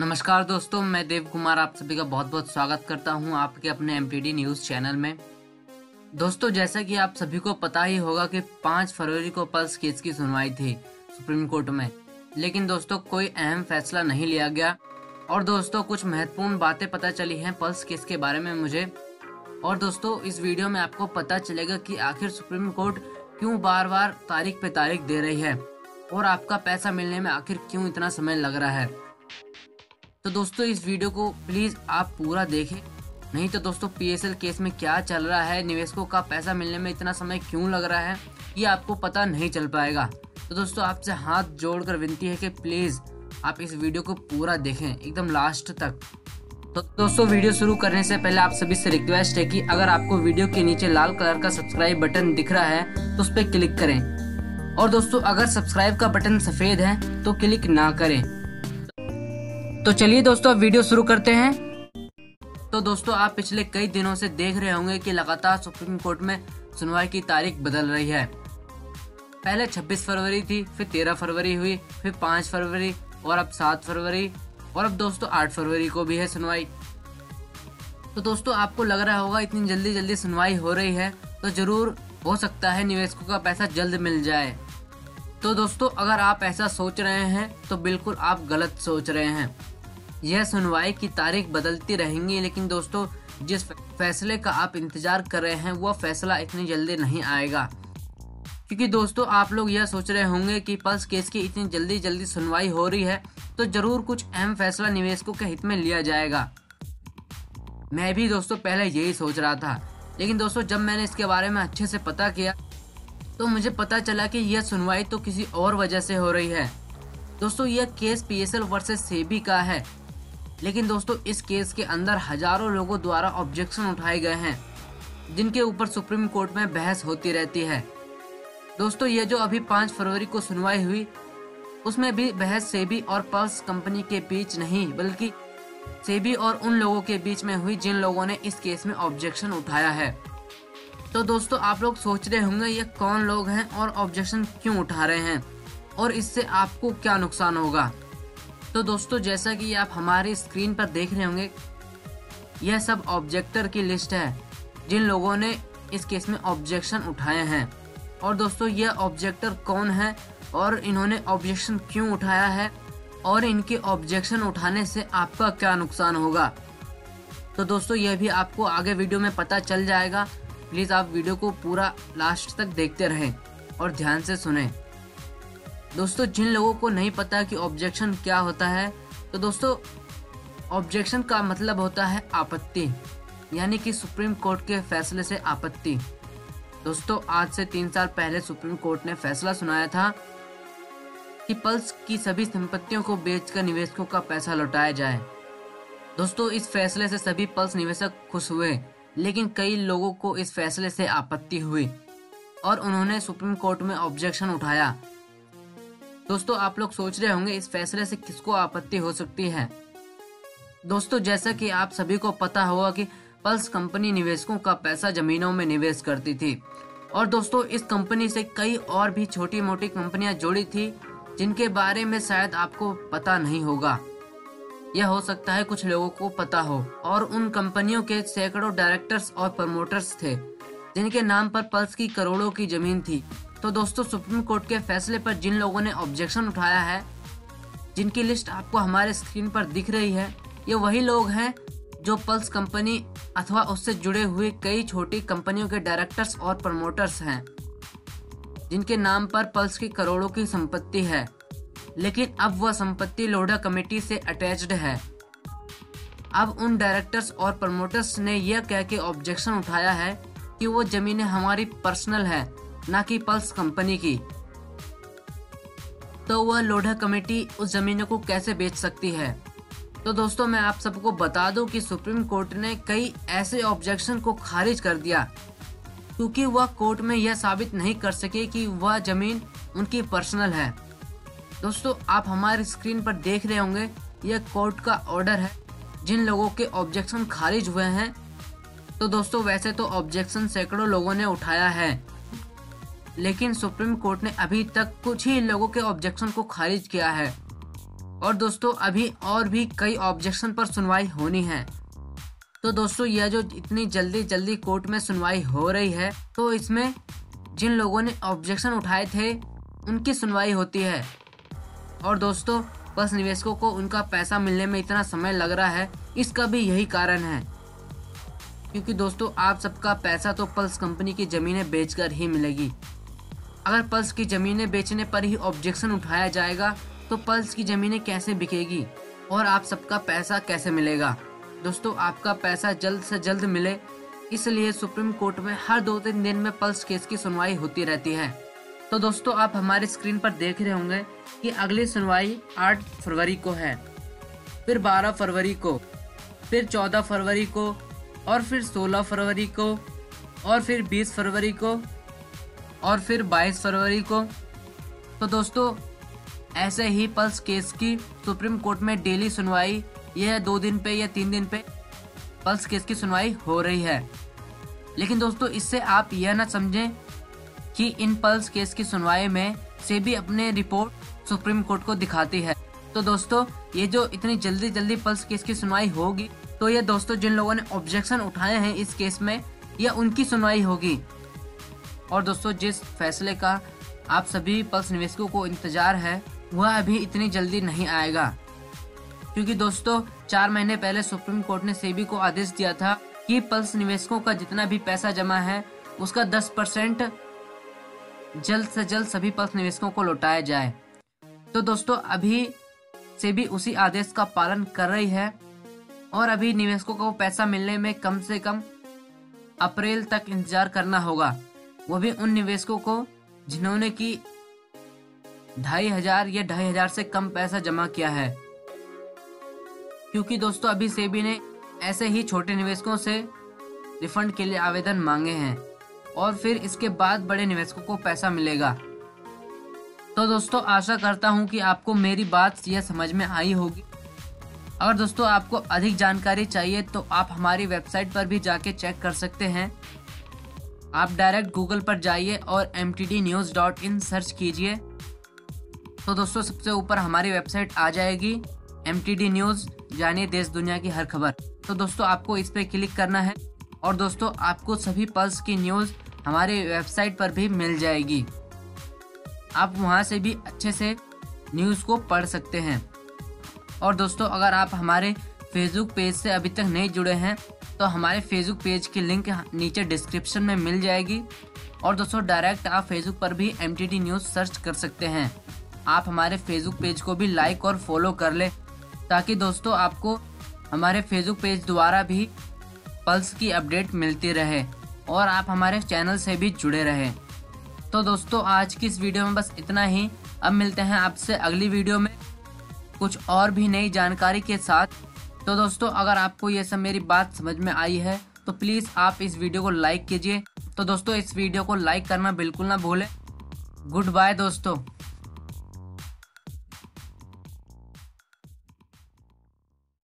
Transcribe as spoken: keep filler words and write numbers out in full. नमस्कार दोस्तों, मैं देव कुमार आप सभी का बहुत बहुत स्वागत करता हूं आपके अपने M P D news channel में। दोस्तों, जैसा कि आप सभी को पता ही होगा कि पाँच फरवरी को पल्स केस की सुनवाई थी सुप्रीम कोर्ट में, लेकिन दोस्तों कोई अहम फैसला नहीं लिया गया। और दोस्तों कुछ महत्वपूर्ण बातें पता चली हैं पल्स केस के बारे में मुझे। और दोस्तों इस वीडियो में आपको पता चलेगा कि आखिर सुप्रीम कोर्ट क्यों बार बार तारीख पे तारीख दे रही है और आपका पैसा मिलने में आखिर क्यों इतना समय लग रहा है। तो दोस्तों इस वीडियो को प्लीज़ आप पूरा देखें, नहीं तो दोस्तों पीएसीएल केस में क्या चल रहा है, निवेशकों का पैसा मिलने में इतना समय क्यों लग रहा है, ये आपको पता नहीं चल पाएगा। तो दोस्तों आपसे हाथ जोड़कर विनती है कि प्लीज़ आप इस वीडियो को पूरा देखें एकदम लास्ट तक। तो दोस्तों वीडियो शुरू करने से पहले आप सभी से रिक्वेस्ट है कि अगर आपको वीडियो के नीचे लाल कलर का सब्सक्राइब बटन दिख रहा है तो उस पर क्लिक करें। और दोस्तों अगर सब्सक्राइब का बटन सफेद है तो क्लिक ना करें। तो चलिए दोस्तों वीडियो शुरू करते हैं। तो दोस्तों आप पिछले कई दिनों से देख रहे होंगे कि लगातार सुप्रीम कोर्ट में सुनवाई की तारीख बदल रही है। पहले छब्बीस फरवरी थी, फिर तेरह फरवरी हुई, फिर पाँच फरवरी और अब सात फरवरी और अब दोस्तों आठ फरवरी को भी है सुनवाई। तो दोस्तों आपको लग रहा होगा इतनी जल्दी जल्दी सुनवाई हो रही है तो जरूर हो सकता है निवेशकों का पैसा जल्द मिल जाए। तो दोस्तों अगर आप ऐसा सोच रहे हैं तो बिल्कुल आप गलत सोच रहे हैं। यह सुनवाई की तारीख बदलती रहेंगी, लेकिन दोस्तों जिस फैसले का आप इंतजार कर रहे हैं वह फैसला इतनी जल्दी नहीं आएगा। क्योंकि दोस्तों आप लोग यह सोच रहे होंगे कि पल्स केस की इतनी जल्दी जल्दी सुनवाई हो रही है तो जरूर कुछ अहम फैसला निवेशकों के हित में लिया जाएगा। मैं भी दोस्तों पहले यही सोच रहा था, लेकिन दोस्तों जब मैंने इसके बारे में अच्छे से पता किया तो मुझे पता चला कि यह सुनवाई तो किसी और वजह से हो रही है। दोस्तों यह केस पीएसीएल वर्सेस सेबी का है, लेकिन दोस्तों इस केस के अंदर हजारों लोगों द्वारा ऑब्जेक्शन उठाए गए हैं जिनके ऊपर सुप्रीम कोर्ट में बहस होती रहती है। दोस्तों ये जो अभी पाँच फरवरी को सुनवाई हुई उसमें भी बहस सेबी और पल्स कंपनी के बीच नहीं बल्कि सेबी और उन लोगों के बीच में हुई जिन लोगों ने इस केस में ऑब्जेक्शन उठाया है। तो दोस्तों आप लोग सोच रहे होंगे ये कौन लोग हैं और ऑब्जेक्शन क्यों उठा रहे हैं और इससे आपको क्या नुकसान होगा। तो दोस्तों जैसा कि आप हमारी स्क्रीन पर देख रहे होंगे यह सब ऑब्जेक्टर की लिस्ट है जिन लोगों ने इस केस में ऑब्जेक्शन उठाए हैं। और दोस्तों यह ऑब्जेक्टर कौन है और इन्होंने ऑब्जेक्शन क्यों उठाया है और इनके ऑब्जेक्शन उठाने से आपका क्या नुकसान होगा, तो दोस्तों यह भी आपको आगे वीडियो में पता चल जाएगा। प्लीज़ आप वीडियो को पूरा लास्ट तक देखते रहें और ध्यान से सुनें। दोस्तों जिन लोगों को नहीं पता कि ऑब्जेक्शन क्या होता है, तो दोस्तों ऑब्जेक्शन का मतलब होता है आपत्ति, यानी कि सुप्रीम कोर्ट के फैसले से आपत्ति। दोस्तों आज से तीन साल पहले सुप्रीम कोर्ट ने फैसला सुनाया था कि पल्स की सभी संपत्तियों को बेचकर निवेशकों का पैसा लौटाया जाए। दोस्तों इस फैसले से सभी पल्स निवेशक खुश हुए, लेकिन कई लोगों को इस फैसले से आपत्ति हुई और उन्होंने सुप्रीम कोर्ट में ऑब्जेक्शन उठाया। दोस्तों आप लोग सोच रहे होंगे इस फैसले से किसको आपत्ति हो सकती है। दोस्तों जैसा कि आप सभी को पता होगा कि पल्स कंपनी निवेशकों का पैसा जमीनों में निवेश करती थी और दोस्तों इस कंपनी से कई और भी छोटी मोटी कंपनियां जुड़ी थी जिनके बारे में शायद आपको पता नहीं होगा, यह हो सकता है कुछ लोगों को पता हो। और उन कंपनियों के सैकड़ों डायरेक्टर्स और प्रमोटर्स थे जिनके नाम पर पल्स की करोड़ों की जमीन थी। तो दोस्तों सुप्रीम कोर्ट के फैसले पर जिन लोगों ने ऑब्जेक्शन उठाया है, जिनकी लिस्ट आपको हमारे स्क्रीन पर दिख रही है, ये वही लोग हैं जो पल्स कंपनी अथवा उससे जुड़े हुए कई छोटी कंपनियों के डायरेक्टर्स और प्रमोटर्स हैं जिनके नाम पर पल्स की करोड़ों की संपत्ति है, लेकिन अब वह संपत्ति लोडा कमेटी से अटैच्ड है। अब उन डायरेक्टर्स और प्रमोटर्स ने यह कह के ऑब्जेक्शन उठाया है कि वो जमीनें हमारी पर्सनल है, ना कि पल्स कंपनी की। तो वह लोडा कमेटी उस जमीनों को कैसे बेच सकती है। तो दोस्तों मैं आप सबको बता दूं कि सुप्रीम कोर्ट ने कई ऐसे ऑब्जेक्शन को खारिज कर दिया क्योंकि वह कोर्ट में यह साबित नहीं कर सके कि वह जमीन उनकी पर्सनल है। दोस्तों आप हमारी स्क्रीन पर देख रहे होंगे यह कोर्ट का ऑर्डर है जिन लोगों के ऑब्जेक्शन खारिज हुए हैं। तो दोस्तों वैसे तो ऑब्जेक्शन सैकड़ों लोगों ने उठाया है, लेकिन सुप्रीम कोर्ट ने अभी तक कुछ ही लोगों के ऑब्जेक्शन को खारिज किया है। और दोस्तों अभी और भी कई ऑब्जेक्शन पर सुनवाई होनी है। तो दोस्तों यह जो इतनी जल्दी जल्दी कोर्ट में सुनवाई हो रही है, तो इसमें जिन लोगों ने ऑब्जेक्शन उठाए थे उनकी सुनवाई होती है। और दोस्तों बस निवेशकों को उनका पैसा मिलने में इतना समय लग रहा है, इसका भी यही कारण है, क्योंकि दोस्तों आप सबका पैसा तो पल्स कंपनी की ज़मीनें बेचकर ही मिलेगी। अगर पल्स की ज़मीनें बेचने पर ही ऑब्जेक्शन उठाया जाएगा तो पल्स की ज़मीनें कैसे बिकेगी और आप सबका पैसा कैसे मिलेगा। दोस्तों आपका पैसा जल्द से जल्द मिले, इसलिए सुप्रीम कोर्ट में हर दो तीन दिन में पल्स केस की सुनवाई होती रहती है। तो दोस्तों आप हमारे स्क्रीन पर देख रहे होंगे कि अगली सुनवाई आठ फरवरी को है, फिर बारह फरवरी को, फिर चौदह फरवरी को, और फिर सोलह फरवरी को, और फिर बीस फरवरी को, और फिर बाईस फरवरी को। तो दोस्तों ऐसे ही पल्स केस की सुप्रीम कोर्ट में डेली सुनवाई, यह दो दिन पे या तीन दिन पे पल्स केस की सुनवाई हो रही है। लेकिन दोस्तों इससे आप यह ना समझें कि इन पल्स केस की सुनवाई में सेबी अपने रिपोर्ट सुप्रीम कोर्ट को दिखाती है। तो दोस्तों ये जो इतनी जल्दी जल्दी पल्स केस की सुनवाई होगी, तो ये दोस्तों जिन लोगों ने ऑब्जेक्शन उठाए हैं इस केस में, यह उनकी सुनवाई होगी। और दोस्तों जिस फैसले का आप सभी पल्स निवेशकों को इंतजार है, वह अभी इतनी जल्दी नहीं आएगा, क्योंकि दोस्तों चार महीने पहले सुप्रीम कोर्ट ने सेबी को आदेश दिया था कि पल्स निवेशकों का जितना भी पैसा जमा है उसका दस परसेंट जल्द से जल्द सभी पल्स निवेशकों को लौटाया जाए। तो दोस्तों अभी सेबी उसी आदेश का पालन कर रही है और अभी निवेशकों को पैसा मिलने में कम से कम अप्रैल तक इंतजार करना होगा, वो भी उन निवेशकों को जिन्होंने की ढाई हजार या ढाई हजार से कम पैसा जमा किया है। क्योंकि दोस्तों अभी सेबी ने ऐसे ही छोटे निवेशकों से रिफंड के लिए आवेदन मांगे हैं और फिर इसके बाद बड़े निवेशकों को पैसा मिलेगा। तो दोस्तों आशा करता हूं कि आपको मेरी बात यह समझ में आई होगी। अगर दोस्तों आपको अधिक जानकारी चाहिए तो आप हमारी वेबसाइट पर भी जाके चेक कर सकते हैं। आप डायरेक्ट गूगल पर जाइए और M T D news dot in search कीजिए, तो दोस्तों सबसे ऊपर हमारी वेबसाइट आ जाएगी, एम टी डी न्यूज़, जानिए देश दुनिया की हर खबर। तो दोस्तों आपको इस पर क्लिक करना है और दोस्तों आपको सभी पल्स की न्यूज़ हमारे वेबसाइट पर भी मिल जाएगी। आप वहां से भी अच्छे से न्यूज़ को पढ़ सकते हैं। और दोस्तों अगर आप हमारे फेसबुक पेज से अभी तक नहीं जुड़े हैं तो हमारे फेसबुक पेज की लिंक नीचे डिस्क्रिप्शन में मिल जाएगी। और दोस्तों डायरेक्ट आप फेसबुक पर भी M T D news search कर सकते हैं। आप हमारे फेसबुक पेज को भी लाइक और फॉलो कर लें, ताकि दोस्तों आपको हमारे फेसबुक पेज द्वारा भी पल्स की अपडेट मिलती रहे और आप हमारे चैनल से भी जुड़े रहें। तो दोस्तों आज की इस वीडियो में बस इतना ही। अब मिलते हैं आपसे अगली वीडियो में कुछ और भी नई जानकारी के साथ। तो दोस्तों अगर आपको ये सब मेरी बात समझ में आई है तो प्लीज़ आप इस वीडियो को लाइक कीजिए। तो दोस्तों इस वीडियो को लाइक करना बिल्कुल ना भूलें। गुड बाय दोस्तों।